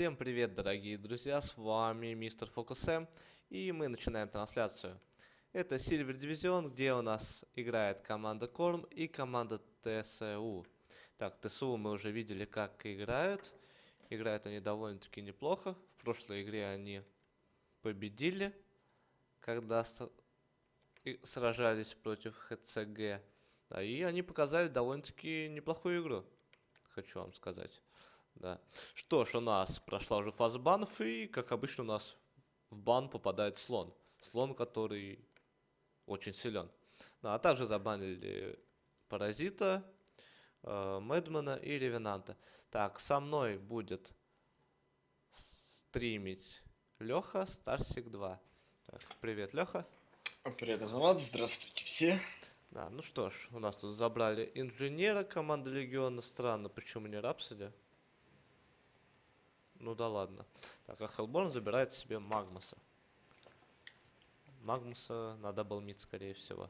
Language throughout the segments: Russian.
Всем привет, дорогие друзья, с вами Мистер Фокус М, и мы начинаем трансляцию. Это Сильвер Дивизион, где у нас играет команда Корм и команда ТСУ. Так, ТСУ мы уже видели, как играют. Играют они довольно-таки неплохо. В прошлой игре они победили, когда сражались против ХЦГ. Да, и они показали довольно-таки неплохую игру, хочу вам сказать. Да. Что ж, у нас прошла уже фаза банов, и, как обычно, у нас в бан попадает слон. Слон, который очень силен. Да, а также забанили Паразита, Мэдмена и Ревенанта. Так, со мной будет стримить Леха StarSick2. Так, привет, Леха. Привет, Азамат. Здравствуйте все. Да, ну что ж, у нас тут забрали Инженера, команда Легиона. Странно, почему не Рапсодия? Ну да ладно. Так, а Хелборн забирает себе Магмуса. Магмуса надо был мид, скорее всего.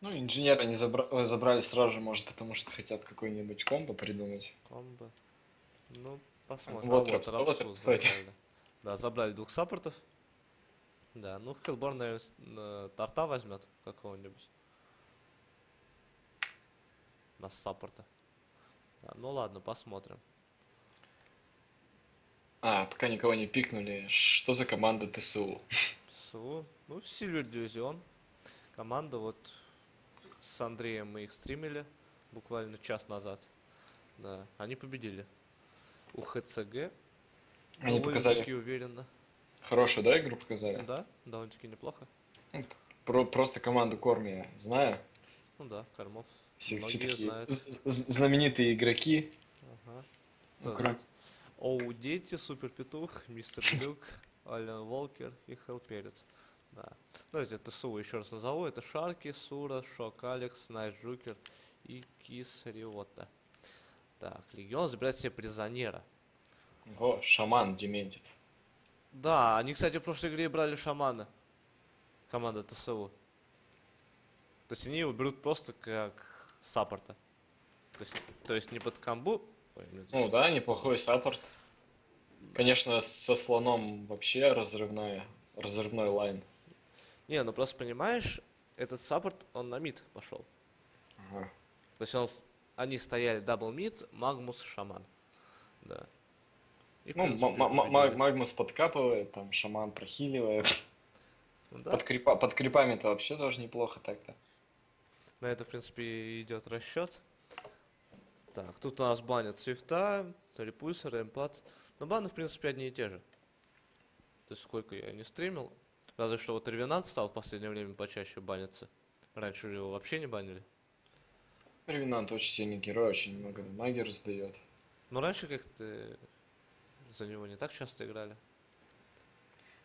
Ну, Инженера они забрали сразу же, может, потому что хотят какой-нибудь комбо придумать. Комбо. Ну, посмотрим. Вот, Рапсу забрали. Да, забрали двух саппортов. Да, ну Хелборн, наверное, Торта возьмет какого-нибудь. На саппорта. Да, ну ладно, посмотрим. А, пока никого не пикнули. Что за команда ТСУ? ТСУ? Ну, Сильвер Дивизион. Команда, вот с Андреем мы их стримили буквально час назад. Да, они победили у ХЦГ. Они показали уверенно. Хорошую, да, игру показали? Да, довольно-таки неплохо. Просто команду Корм я знаю. Ну да, Кормов. Все такие знаменитые игроки. Ага. Ну, Оу, Дети, Супер Петух, Мистер Клюк, Ален Волкер и Хел Перец. Да. Давайте ТСУ еще раз назову. Это Шарки, Сура, Шок, Алекс, Найджукер и Кис Риотта. Так, Легион забирает себе Призонера. О, Шаман дементит. Да, они, кстати, в прошлой игре брали Шамана. Команда ТСУ. То есть они его берут просто как саппорта. То есть не под комбу. Ну да, неплохой саппорт. Конечно, со слоном вообще разрывной лайн. Не, ну просто понимаешь, этот саппорт, он на мид пошел. Ага. То есть они стояли дабл мид, Магмус, Шаман. Да. И, ну, Магмус подкапывает, там Шаман прохиливает. Да? Под крипами-то вообще тоже неплохо так-то. На это, в принципе, идет расчет. Так, тут у нас банят свифта, репульсер, эмпат. Но баны, в принципе, одни и те же. То есть, сколько я не стримил. Разве что вот Ревенант стал в последнее время почаще баниться. Раньше его вообще не банили. Ревенант очень сильный герой, очень много магии раздает. Но раньше как-то за него не так часто играли.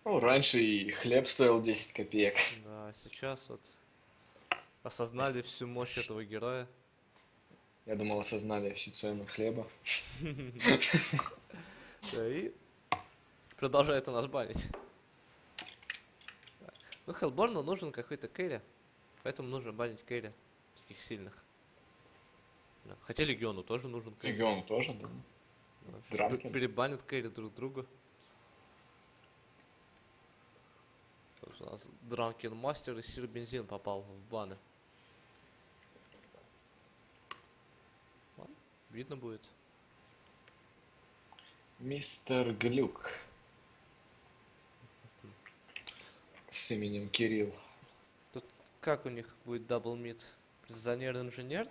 Ну, раньше и хлеб стоил 10 копеек. Да, сейчас вот осознали всю мощь этого героя. Я думал, осознали всю цену хлеба. Да и продолжает у нас банить. Ну, Хелборну нужен какой-то кэрри, поэтому нужно банить кэрри таких сильных. Хотя Легиону тоже нужен кэрри. Легиону тоже, да. Перебанят кэрри друг друга. Тут у нас Дранкин Мастер и Сир Бензин попал в баны. Видно будет. Мистер Глюк. С именем Кирилл. Тут как у них будет дабл мид? Призонер, Инженер?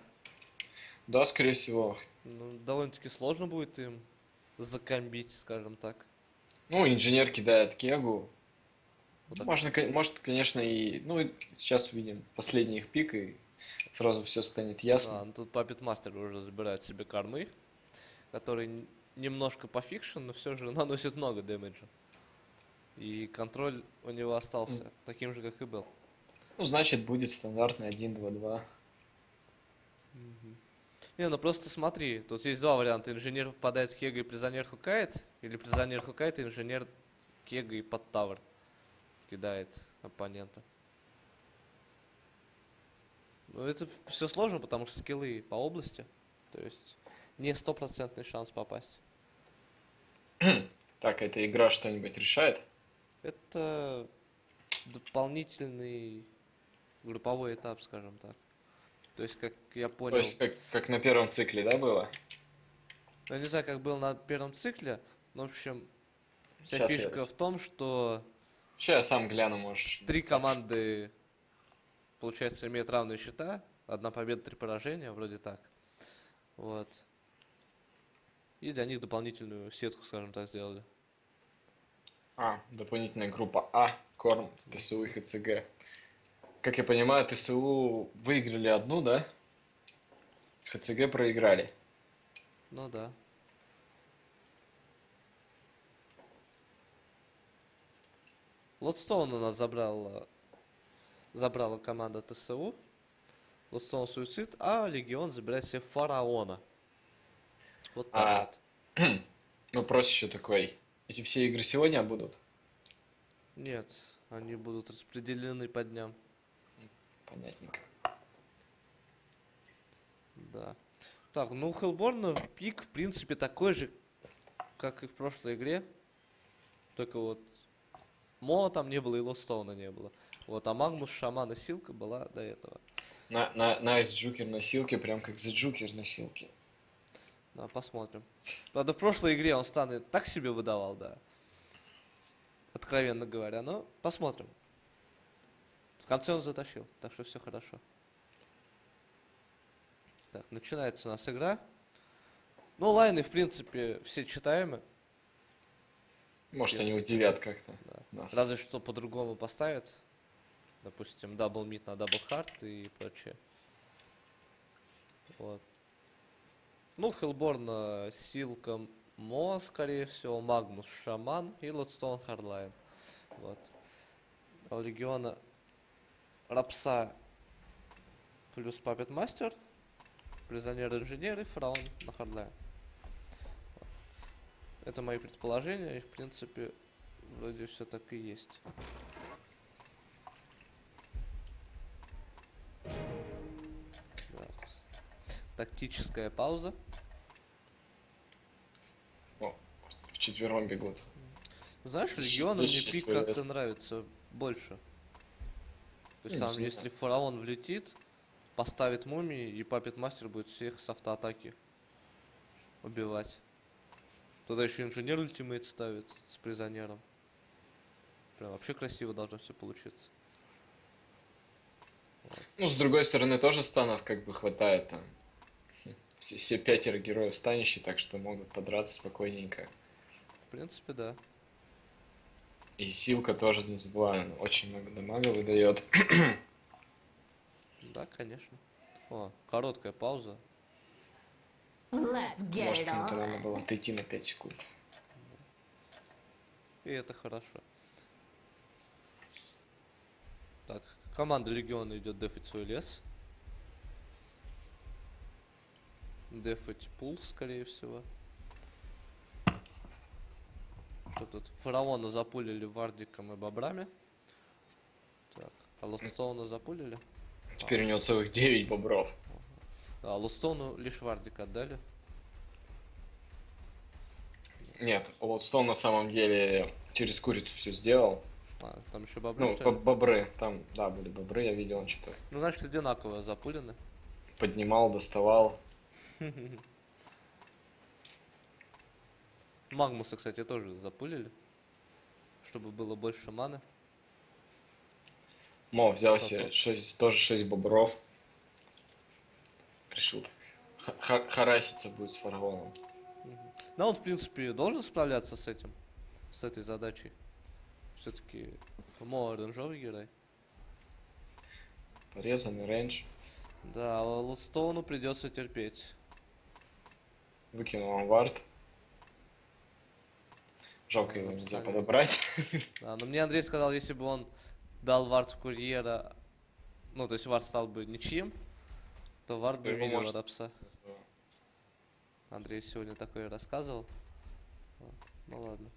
Да, скорее всего. Ну, довольно-таки сложно будет им закомбить, скажем так. Ну, Инженер кидает кегу. Вот так. Может, конечно, и... Ну, сейчас увидим последний их пик и... Сразу все станет ясно. А, ну тут Puppet Master уже забирает себе кормы, который немножко пофикшен, но все же наносит много дэмэджа. И контроль у него остался таким же, как и был. Ну, значит, будет стандартный 1-2-2. Не, ну просто смотри, тут есть два варианта. Инженер попадает в кега и Призонер хукает. Или Призонер хукает, и Инженер кега и под тавер кидает оппонента. Ну, это все сложно, потому что скиллы по области. То есть не стопроцентный шанс попасть. Так, эта игра что-нибудь решает? Это дополнительный групповой этап, скажем так. То есть, как я понял... То есть, как на первом цикле, да, было? Я не знаю, как было на первом цикле, но, в общем, вся сейчас фишка в том, что... Сейчас я сам гляну, можешь... Три команды, получается, имеют равные счета. Одна победа, 3 поражения, вроде так. Вот. И для них дополнительную сетку, скажем так, сделали. А, дополнительная группа А, Корм, ТСУ и ХЦГ. Как я понимаю, ТСУ выиграли одну, да? ХЦГ проиграли. Ну да. Lodstone у нас забрала команда ТСУ. Lodstone суицид, а Легион забирает себе Фараона. Вот так вот. Вопрос еще такой. Эти все игры сегодня будут? Нет, они будут распределены по дням. Понятненько. Да. Так, ну у Хелборна пик, в принципе, такой же, как и в прошлой игре. Только вот Мо там не было и Lodstone не было. Вот, а Магмус, Шаман и Silka была до этого. Найджукер на Silka, прям как Заджукер на Silka. Да, посмотрим. Правда, в прошлой игре он станы так себе выдавал, да. Откровенно говоря, но посмотрим. В конце он затащил, так что все хорошо. Так, начинается у нас игра. Ну, лайны, в принципе, все читаемы. Может, они удивят как-то. Да. Разве что по-другому поставят. Допустим, дабл мид на дабл хард и прочее. Вот. Ну, Хелборн, Silka, Мо, скорее всего, Магмус, Шаман и Lodstone, Hardline. Вот. А у Легиона Рапса плюс Puppet Master, Призонер, Инженер и Фараон на Hardline. Вот. Это мои предположения, и в принципе, вроде все так и есть. Тактическая пауза. О, вчетвером бегут. Знаешь, Легионам мне пик как-то нравится больше. То есть, сам, если Фараон влетит, поставит мумии, и Puppet Master будет всех с автоатаки убивать. Туда еще Инженер ультимейт ставит с Призонером. Прям вообще красиво должно все получиться. Ну, с другой стороны, тоже станов как бы хватает там. Все 5 героев станищи, так что могут подраться спокойненько. В принципе, да. И Silka тоже не забываем. Очень много дамага выдает. Да, конечно. О, короткая пауза. Может, надо было отойти на 5 секунд. И это хорошо. Так, команда Легиона идет дефить свой лес. Дефать пул, скорее всего. Что тут? Фараона запулили вардиком и бобрами. Так, а Lodstone запулили? Теперь у него целых 9 бобров. А Lodstone лишь вардик отдали? Нет, Lodstone на самом деле через курицу все сделал. А, там еще бобры. Ну, бобры, там, да, были бобры, я видел, он что-то. Ну, значит, одинаково запулены. Поднимал, доставал. Магмуса, кстати, тоже запулили, чтобы было больше маны. Мо взял себе тоже 6 бобров. Решил так хараситься будет с Фараоном. Да, он в принципе должен справляться с этим, с этой задачей. Все-таки Мо оранжевый герой. Порезанный рейндж. Да, Lodstone придется терпеть. Выкинул он вард. Жалко, его нельзя подобрать. Да, но мне Андрей сказал, если бы он дал вард в курьера, ну то есть вард стал бы ничьим, то вард бы видел рапса. Андрей сегодня такое рассказывал. Вот. Ну ладно.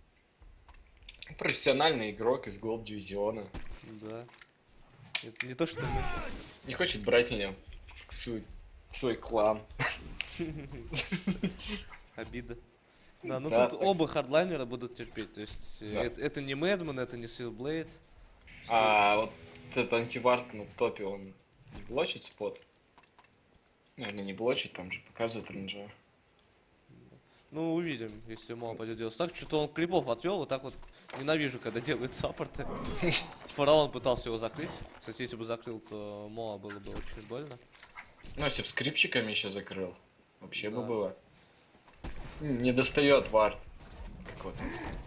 Профессиональный игрок из Blood Дивизиона. Да. Это не то, что мы... Не хочет брать меня в свой клан. Обида. Да, но да, тут так. Оба хардлайнера будут терпеть. То есть да. Это не Мэдмен, это не Силблейд. А вот этот антивард на топе, он не блочит спот? Наверное, не блочит, там же показывает рейнджа. Ну, увидим, если Мо пойдет делать. Так, что-то он крипов отвел, вот так вот. Ненавижу, когда делают саппорты. Фараон пытался его закрыть. Кстати, если бы закрыл, то Мо было бы очень больно. Ну, если бы скрипчиками еще закрыл, вообще бы было. Не достает вард. Как вот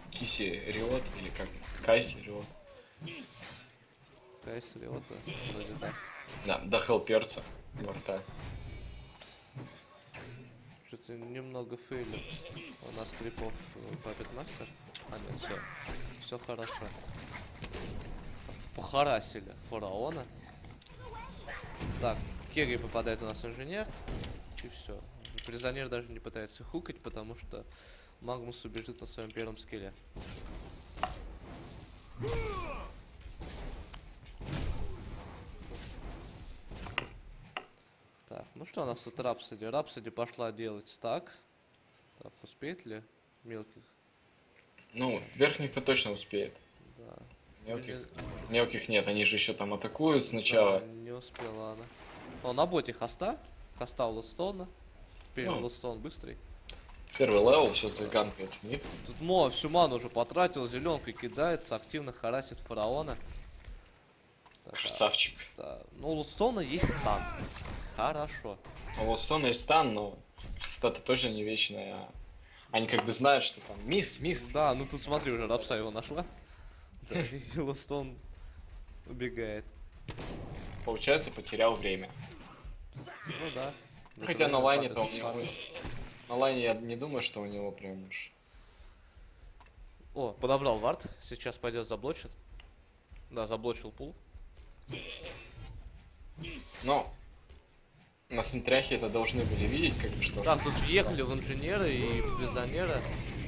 Киси Риот, или как? Кайси Риот. Кайси Риота, вроде так. Да, до Хел Перца. Борта. Что-то немного фейлит у нас крипов Puppet Master. А нет, все. Все хорошо. Похарасили Фараона. Так, керри попадает у нас инженер. И все. Призонер даже не пытается хукать, потому что Магмус убежит на своем первом скилле. Так, ну что у нас тут Рапсоди? Рапсоди пошла делать стак. Так, успеет ли мелких? Ну, верхних-то точно успеет. Да. Мелких нет, они же еще там атакуют сначала. Да, не успела она. О, на боте хоста. Хоста у Lodstone. Первый Lodstone быстрый. Первый левел, сейчас заганкает. Тут Мо всю ману уже потратил, зеленкой кидается, активно харасит Фараона. Так, красавчик. Да. Ну, у Lodstone есть стан. Хорошо. У Lodstone есть стан, но стата тоже не вечная. Они как бы знают, что там мисс. Да, ну тут смотри, уже Рапса его нашла. Да, и Lodstone убегает. Получается, потерял время. Ну да. Хотя на лайне-то у него... На лайне я не думаю, что у него прям уж... О, подобрал вард. Сейчас пойдет заблочит. Да, заблочил пул. Но... На сентряхе это должны были видеть, как бы что... Так, тут въехали в инженера и в призонера.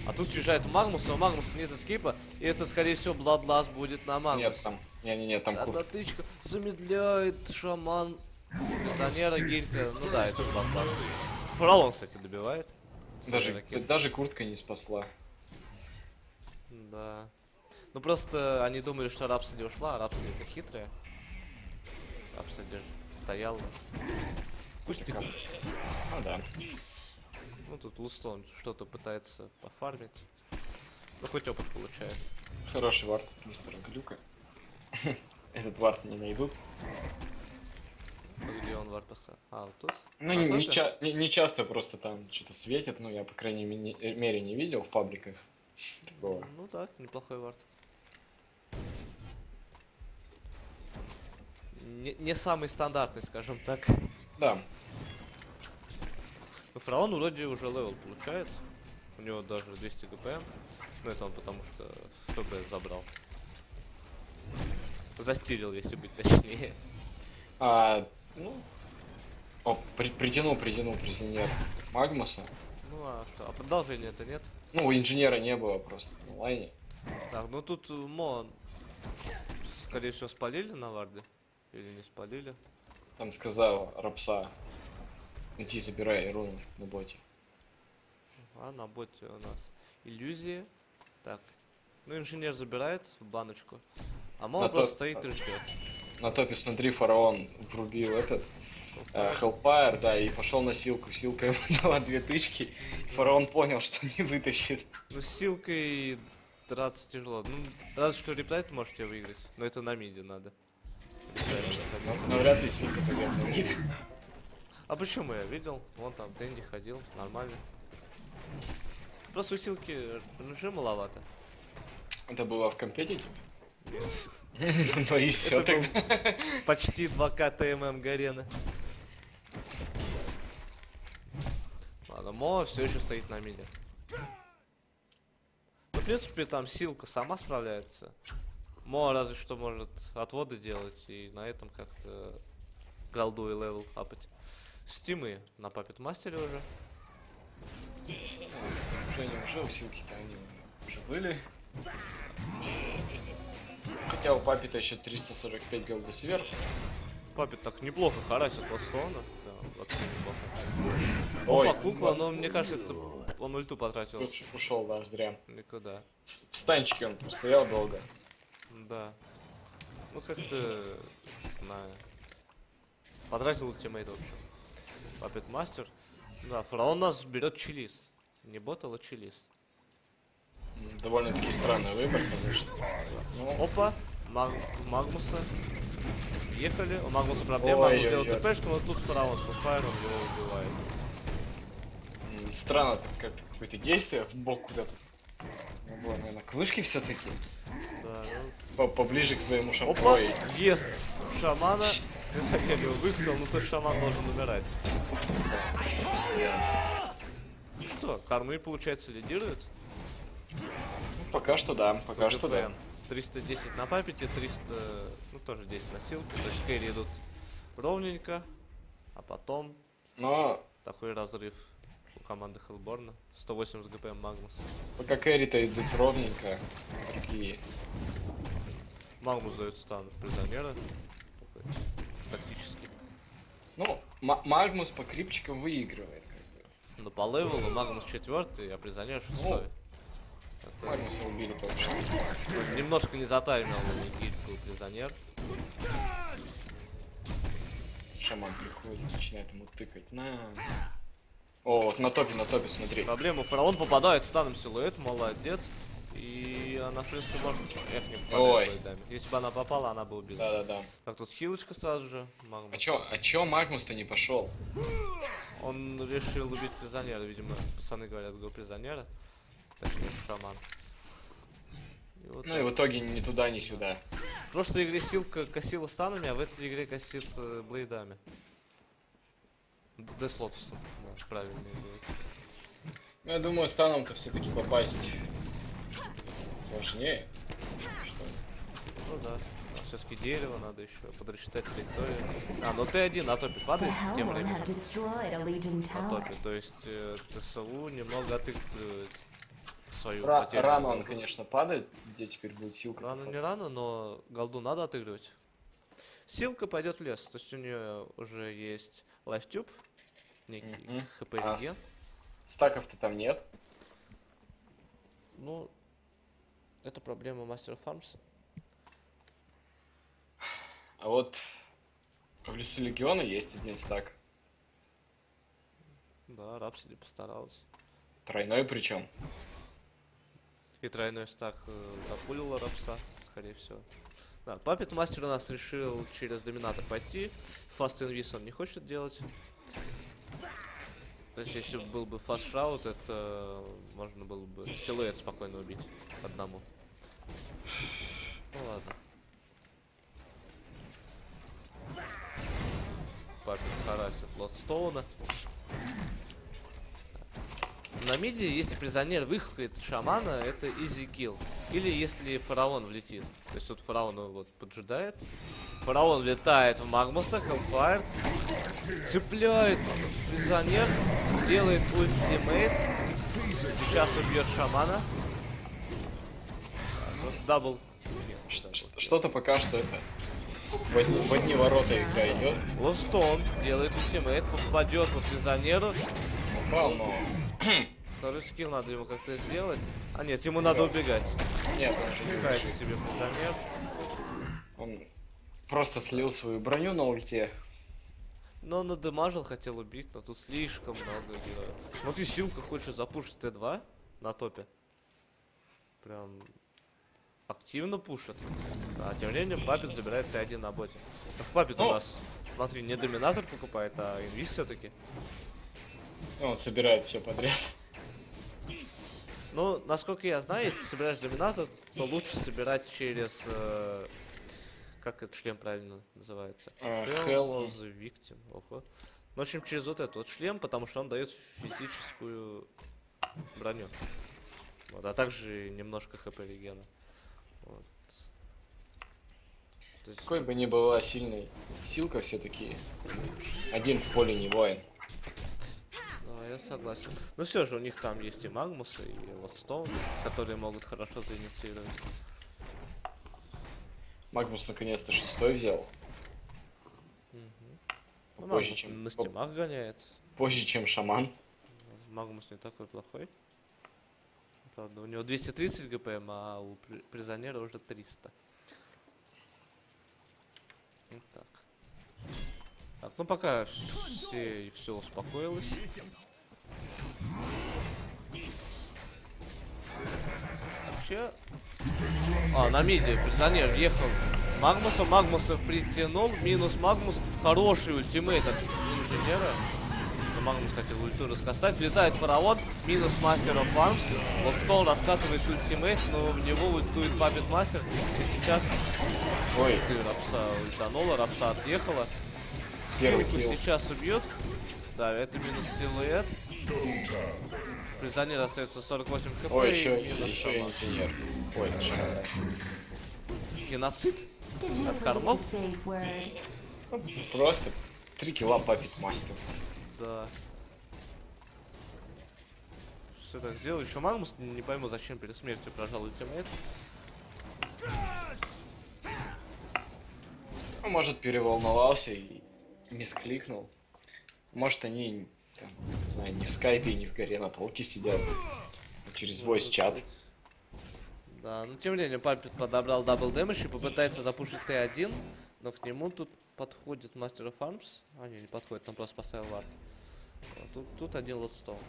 А тут съезжает Магмус, а у Магмуса нет эскейпа. И это, скорее всего, Blood Lass будет на Магмус. Нет, там... Не-не-не, там... Одна тычка замедляет шаман... Призонера, гилька, ну да, это Blood Lass. Фараон, кстати, добивает. Даже куртка не спасла. Да. Ну просто они думали, что Рапсоди ушла, а Рапсоди-то хитрая. Рапсоди стояла в кустиках. Ну да. Ну тут Lodstone что-то пытается пофармить. Ну хоть опыт получается. Хороший вард от мистера Клюка. Этот вард не найдут. Где он вард поставил? А, вот тут? Ну, не часто просто там что-то светит, но я, по крайней мере, не видел в пабликах такого. Ну так, неплохой вард. Не самый стандартный, скажем так. Да. Но Фараон вроде уже левел получает. У него даже 200 гпм. Но это он потому что ФБ забрал. Застилил, если быть точнее. Ну, о, притянул призонер Магмуса. Ну а что, а продолжения это нет? Ну, у инженера не было просто на лайне. Так, ну тут Мо, скорее всего, спалили на варде? Или не спалили? Там сказал Рапса, иди забирай руну на боте. А на боте у нас иллюзии. Так, ну инженер забирает в баночку, а Мо просто стоит и ждет. На топе, смотри, Фараон врубил этот Хеллфайр, да, и пошел на Силку. Силка ему дала 2 тычки. Фараон понял, что не вытащит. Ну, с Силкой драться тяжело. Ну, разве что рептайт можете выиграть, но это на миде надо. Но вряд ли Силка победит на миде. А почему я видел? Вон там Дэнди ходил, нормально. Просто у Силки РНЖ маловато. Это было в компетите? Yes. Ну и все. Почти 2К ТММ Гарена. Ладно, Мо все еще стоит на миде. Ну, в принципе, там Силка сама справляется. Мо разве что может отводы делать и на этом как-то голду и левел апать. Стимы на Puppet Master уже. Уже у Силки-то они уже были. Хотя у Паппета еще 345 голды сверху. Паппет так неплохо харасит Lodstone. Да, вообще неплохо. Опа, кукла, но мне кажется, это Он ульту потратил. Лучше ушел, да, зря. Никуда. В станчике он постоял долго. Да. Ну как-то... знаю. Потратил ультимейт, в общем. Puppet Master. Да, Фараон нас берет Чилис. Не ботал, а Чилис. Довольно-таки странный выбор, конечно. Да. Опа! Магмуса. Ехали. У Магмуса проблема. Ой, Магмус делал ТПшку, но тут Фараон с Хеллфайром его убивает. Странно, как какое-то действие в бок куда-то. Ну, было, наверное, к вышке все-таки. Да, ну... Поближе к своему шаману. Въезд шамана. Ты загадил выход, но тот шаман должен умирать. Ну что, Кормы, получается, лидирует? Пока что да, пока что да. 310 на папете, 300, ну тоже 10 на силку, то есть кэри идут ровненько, а потом такой разрыв у команды Хелборна, 180 гпм Магмус. Пока кэри-то идут ровненько, другие. Магмус дает стан в Призонера, тактически. Ну, Магмус по крипчикам выигрывает. Ну по левелу Магмус 4, а Призонер 6. Это... Магнуса убили только что. Немножко не затаймил гильку Призонер. Шаман приходит, начинает ему тыкать. На. О, вот на топе, смотри. Проблема, Фараон попадает станом силуэт, молодец. И она, в принципе, может... Эх, не попадает. Если бы она попала, она бы убила. Да-да-да. Так, тут хилочка сразу же. Магнус. А чё Магнус-то не пошел? Он решил убить Призонера, видимо, пацаны говорят, го Призонера. Шаман. И вот ну и в итоге ни туда, ни сюда. В прошлой игре Silka косила станами, а в этой игре косит блейдами. Да с лотосом, может, правильно делать. Ну, я думаю, станом-то все-таки попасть сложнее. Ну да. А все-таки дерево надо еще подрасчитать траекторию. А, ну Т1 на топе падает тем временем. На топе, то есть ТСУ немного отыгрывает. Свою рано он, конечно, падает, где теперь будет Silka. Рано не рано, но голду надо отыгрывать. Silka пойдет в лес, то есть у нее уже есть лайфтюб, некий хп-реген. Стаков-то там нет. Ну, это проблема мастера фармса. А вот в лесу Легиона есть один стак. Да, Рапсиди постаралась. Тройной причем. И тройной стак запулила рапса, скорее всего. Да, Puppet Master у нас решил через Доминатор пойти. Fast Invis он не хочет делать. То есть, если был бы Fast Shroud, это можно было бы силуэт спокойно убить одному. Ну ладно. Puppet харасит Lodstone. На миде, если Призонер выхватит шамана, это изи килл. Или если Фараон влетит. То есть тут Фараон вот поджидает. Фараон влетает в Магмуса, Хеллфайр. Цепляет Призонер. Делает ультимейт. Сейчас убьет шамана. Просто дабл. Что-то пока что это. В одни ворота игра идет. Lodstone делает ультимейт. Попадет по Призонеру. Попал, но... Второй скилл надо ему как-то сделать. А нет, ему надо убегать. Нет, убегайте себе Призонер. Он просто слил свою броню на ульте. Но он надымажил, хотел убить, но тут слишком много героев. Вот и Silka хочет запушить Т2 на топе. Прям активно пушит. А тем временем Puppet забирает Т1 на боте. Так Puppet у нас, смотри, не Доминатор покупает, а инвиз все-таки. Он собирает все подряд. Ну, насколько я знаю, если собираешь Доминатор, то лучше собирать через... как этот шлем правильно называется? Hell the Victim. Ого. Ну, в общем, через вот этот вот шлем, потому что он дает физическую броню. Вот, а также немножко хп-регена. Вот. То есть... Какой бы ни была сильной Silka, все-таки один в поле не воин. Я согласен. Но все же у них там есть и Магмус, и Lodstone, которые могут хорошо заинициировать. Магмус наконец-то 6 взял. Позже, чем... На стимах гоняет. Позже, чем шаман. Магмус не такой плохой. Правда, у него 230 ГПМ, а у Призонера уже 300. Вот так. Так, ну пока все успокоилось. Вообще... А, на миде Призонер въехал. Магмуса притянул. Минус Магмус. Хороший ультимейт от Инженера. Магмус хотел ульту раскатать. Летает Фараон. Минус Master of Arms. Lodstone раскатывает ультимейт, но в него ультует Puppet Master. И сейчас... Ой, ты Рапса ультанула. Рапса отъехала. Силку сейчас убьет. Да, это минус силуэт. Призонер остается 48 хп. Ой, еще инженер. Ой, геноцид? От кормов? Просто 3 килла Puppet Master. Да. Все так сделал. Еще Магмус, не пойму, зачем перед смертью прожал ультимейт. Ну, может, переволновался и не скликнул. Может, они, там, не знаю, не в скайпе и не в горе на толке сидят. Через voice-чат. Да, но тем не менее, Паппет подобрал дабл дэмэдж и попытается запушить Т1. Но к нему тут подходит Master of Arms. А, не подходит, там просто поставил вард. Тут один Lodstone.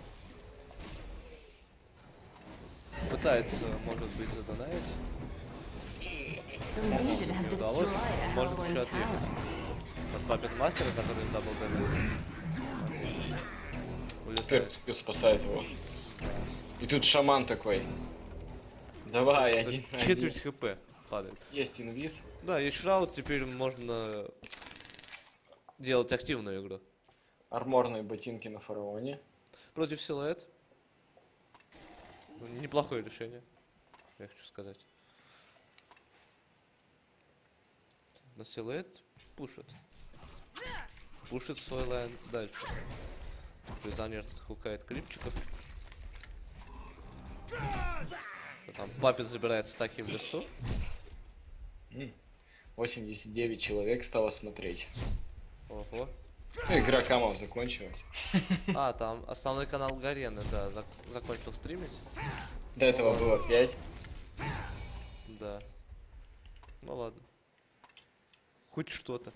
Пытается, может быть, задонавить. Не удалось. Может еще отъехать. От Puppet Master, который из дабл дэмэджа. Улетает. Спасает его. И тут шаман такой. Давай, один. Четверть хп. Падает. Есть инвиз. Да, есть шраут, теперь можно делать активную игру. Арморные ботинки на Фараоне. Против силуэт. Неплохое решение, я хочу сказать. Но силуэт пушит. Пушит свой лайн дальше. Призонер тут хукает крипчиков. Там Паппет забирает стаки в лесу. 89 человек стало смотреть. Ого. Ну, игра камов закончилась. А, там основной канал Гарены, да, закончил стримить. До этого было 5. Да. Ну ладно. Хоть что-то.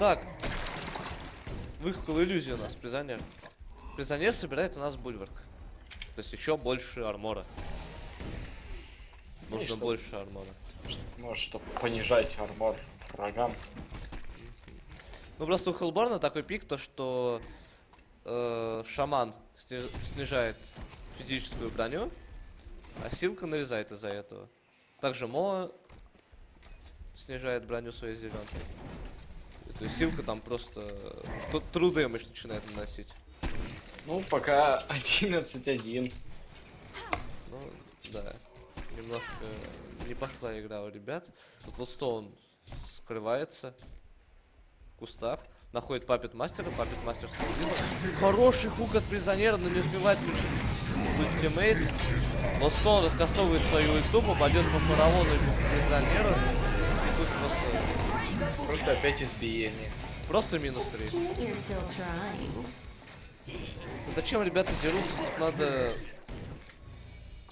Так. Выхватил иллюзию у нас, Призонер. Призонер собирает у нас бульварк. То есть еще больше армора. Нужно больше армора. Может, чтобы понижать армор врагам. Ну просто у Хелборна такой пик, то что шаман снижает физическую броню, а Silka нарезает из-за этого. Также Мо снижает броню своей зеленкой. То есть Silka там просто true damage начинает наносить. Ну, пока 11-1. Ну, да. Немножко не пошла игра у ребят. Вот Lodstone скрывается в кустах. Находит Puppet Master. Puppet Master с Лодизом. Хороший хук от Призонера, но не успевает включить ультимейт. Lodstone раскастовывает свою ульту, попадет по Фараону и по Призонеру. И тут просто... Просто опять избиение. Просто минус 3. Зачем ребята дерутся? Тут надо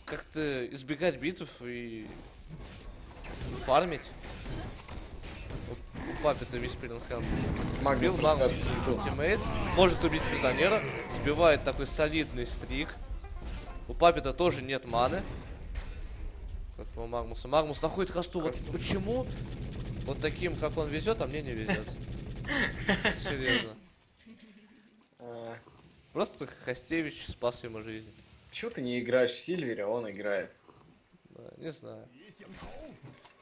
как-то избегать битв и фармить. У Паппета весь перенхелм. Магбил, Магус, ультимейт. Может убить Призонера. Сбивает такой солидный стрик. У Паппета тоже нет маны. Как у Магмуса. Магмус находит хасту. Вот почему вот таким, как он везет, а мне не везет. Серьезно. Просто Хостевич спас ему жизнь. Чего ты не играешь в Сильвере, а он играет? Да, не знаю.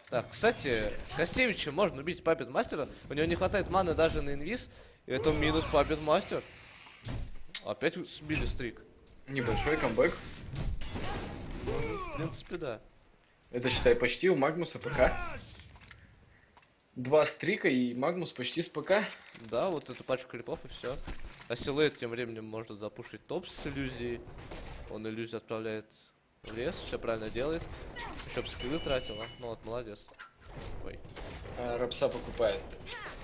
Так, кстати, с Хостевичем можно убить Puppet Master. У него не хватает маны даже на инвиз. И это минус Puppet Master. Опять сбили стрик. Небольшой камбэк. Ну, в принципе, да. Это, считай, почти у Магмуса ПК. 2 стрика и Магмус почти с ПК. Да, вот эта пачка крипов и все. А Силуэт тем временем может запушить топ с иллюзией. Он иллюзию отправляет в лес, все правильно делает. Еще бы скиллы тратила. Ну вот, молодец. Ой. Рапса покупает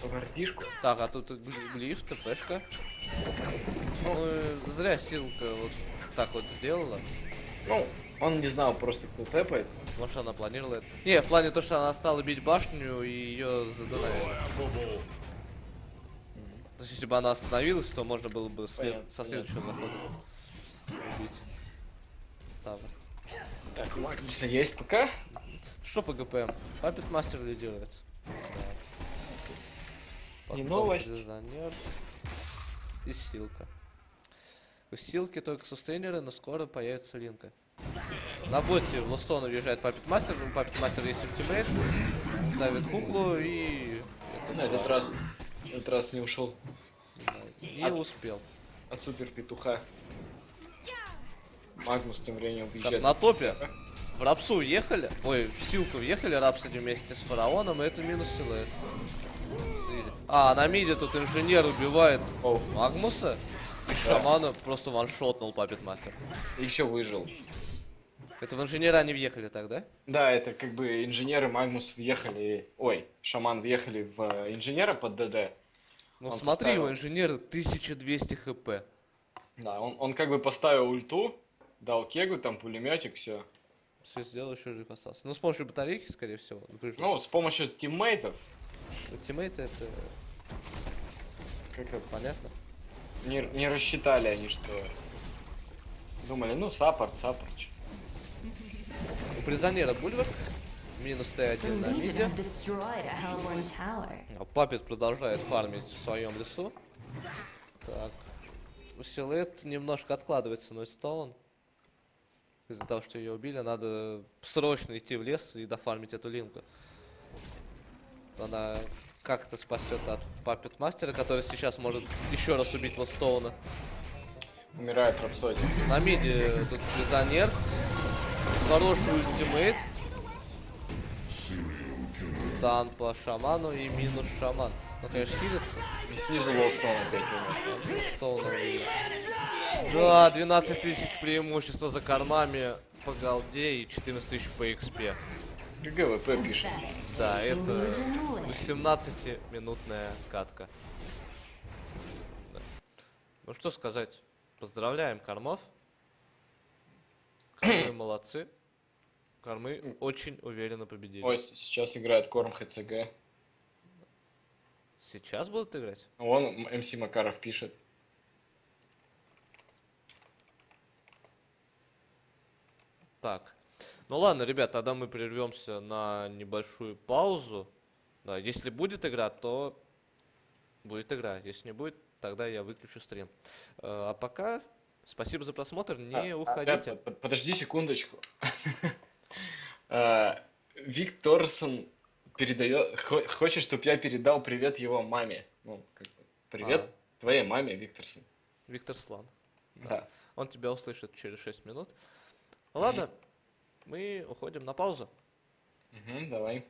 повардишку. Так, а тут глиф, ТПшка. Ну, зря Силка вот так вот сделала. Ну, он не знал просто, кто тэпается. Потому что она планировала это. Не, в плане то, что она стала бить башню и ее задавили. То есть, если бы она остановилась, то можно было бы со следующего захода убить. Там. Так, Магнуса есть пока? Что по ГПМ? Puppet Master лидирует. Не новость. Призонер. И Silka. У Silka только сустейнеры, но скоро появится Линка. На боте в Lodstone уезжает Puppet Master. У Puppet Master есть ультимейт. Ставит куклу и... На этот раз не ушел. Не успел. От Супер Петуха. Магмус тем временем убежал. Так, на топе. В Рапсу уехали. Ой, в Silka уехали Рапсоди вместе с Фараоном, и это минус силуэт. А, на миде тут инженер убивает Магмуса. И шамана просто ваншотнул Puppet Master. И еще выжил. Это в инженера они въехали тогда? Да, это как бы инженеры Магмус въехали. Ой, шаман въехали в инженера под ДД. Ну он смотри, поставил... у инженера 1200 хп. Да, он как бы поставил ульту, дал кегу, там пулеметик, все. Все сделал, еще жив остался. Ну, с помощью батарейки, скорее всего, выжил. Ну, с помощью тиммейтов. Тиммейты это... Как это понятно? Не рассчитали они, что... Думали, ну, саппорт. У Призонера бульварк. Минус Т1 на миде. А Паппет продолжает фармить в своем лесу. Так. Силуэт немножко откладывается, но Lodstone. Из-за того, что ее убили, надо срочно идти в лес и дофармить эту Линку. Она как-то спасет от Puppet Master, который сейчас может еще раз убить Lodstone. Умирает Рапсодия. На миде тут Призонер. Хороший ультимейт. Стан по шаману и минус шаман. Ну, конечно, хилится. И снизу Lodstone опять. Да, 12 тысяч преимущества за кормами по голде и 14 тысяч по XP. ГВП пишет. Да, это 18-минутная катка. Да. Ну что сказать, поздравляем кормов. Кормы молодцы. Кормы очень уверенно победили. Ой, сейчас играет Корм ХЦГ. Сейчас будут играть? Вон МС Макаров пишет. Так, ну ладно, ребят, тогда мы прервемся на небольшую паузу. Да, если будет игра, то будет игра. Если не будет, тогда я выключу стрим. А пока спасибо за просмотр, не уходите. Подожди секундочку. Викторсон передает, хочет, чтобы я передал привет его маме. Ну, как бы, привет твоей маме, Викторсон. Викторслан. Да. Да. Он тебя услышит через 6 минут. Ладно, мы уходим на паузу. Давай.